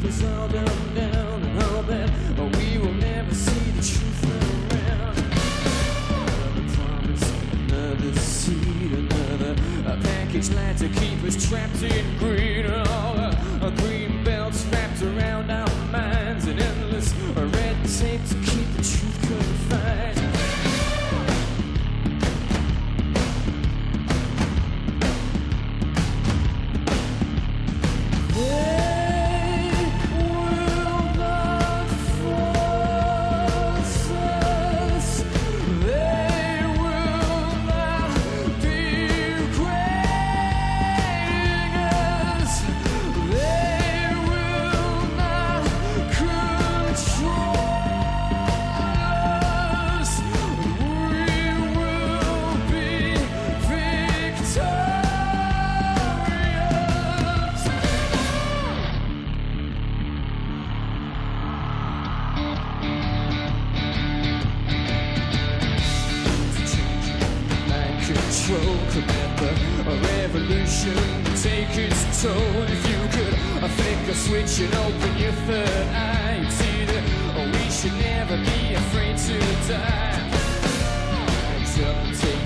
It's all been up and down and all that, but we will never see the truth around. Another promise, another seed, another a package light to keep us trapped in green. All the green belts wrapped around our minds, and endless red tape to keep the truth confined. Remember, a revolution will take its toll. If you could flick a switch and open your third eye, you'd see that we should never be afraid to die.